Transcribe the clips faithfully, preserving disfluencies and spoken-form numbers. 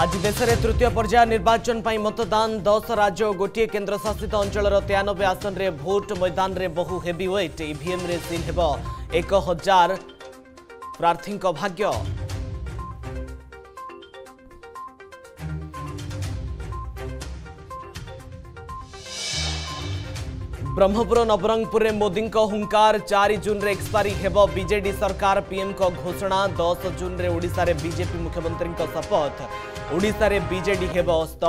आज देश में तृतीय पर्याय निर्वाचन पर मतदान दस राज्य गोटे केन्द्र शासित अंचल तेयानबे आसन रे भोट मैदान रे बहु हेवीवेट ईवीएम रे सील हेबो एक हजार प्रार्थी भाग्य। ब्रह्मपुर नवरंगपुर में मोदी हुंकार चार जून रे एक्सपायरी हेबो बीजेडी सरकार पीएम को घोषणा दस जून रे ओडिशा रे बीजेपी मुख्यमंत्री को शपथ ओडिशा रे बीजेडी हेब अस्त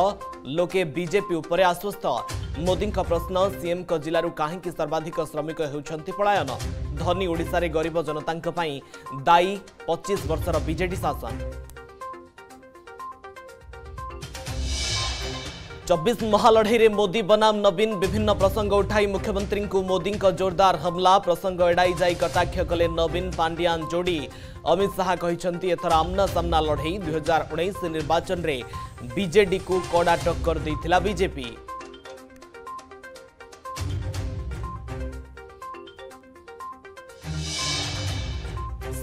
लोके बीजेपी उपरे आश्वस्त। मोदी का प्रश्न सीएम को जिलू कहीं सर्वाधिक श्रमिक होती पलायन धनी ओडिशा रे गरीब जनता दायी पच्चीस वर्षर बीजेडी शासन। चौबीस महालढ़ई रे मोदी बनाम नवीन विभिन्न प्रसंग उठाई मुख्यमंत्री को मोदी का जोरदार हमला प्रसंग एड़ाई जाई कटाक्ष कले नवीन पांड्यान जोड़ी। अमित शाह कहिसंती एथर आमना सामना लड़ई दुई हजार उन्नीस निर्वाचन रे बीजेडी को कड़ा टक्कर देथिला बीजेपी।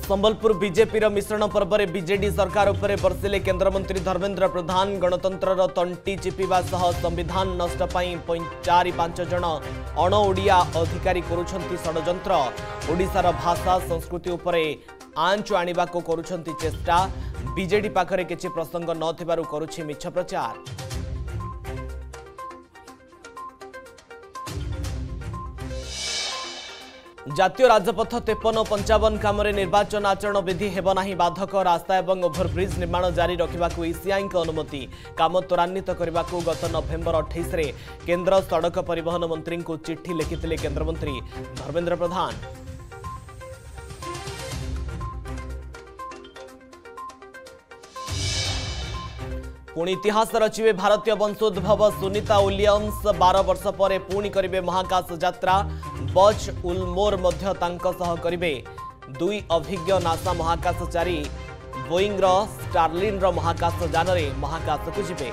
संबलपुर बीजेपीर मिश्रण पर्व में बीजेडी सरकार उपरे बरसिले केंद्रमंत्री धर्मेंद्र प्रधान गणतंत्रर तंटी चिपिबा सह संविधान नष्ट पई चारि पांच जण अण ओडिया अधिकारी करूछंती षडयंत्र ओडिसार भाषा संस्कृति उपरे आंच आनिबाको करूछंती चेष्टा बीजेडी पाखरे किछि प्रसंग न थिबारु करूछि मिछ प्रचार। जातीय राजपथ तेपन पंचावन काम में निर्वाचन आचरण विधि हेबना बाधक रास्ता और ओभरब्रिज निर्माण जारी रखा ईसीआई की अनुमति काम त्वरान्वित करने को गत नवेम्बर अठाईस रे केंद्र सड़क परिवहन मंत्री को चिट्ठी लिखिते केंद्रमंत्री धर्मेंद्र प्रधान। पुणी इतिहास रचिवे भारतीय वंशोद्भव सुनीता विलियम्स बारह वर्ष पर पुणी करिवे महाकाश यात्रा बच उलमोर मध्य तांका सह करिवे दुई अभिज्ञ नासा महाकाशचारी बोइंग स्टारलाइनर महाकाश यान रे महाकाश को जिवे।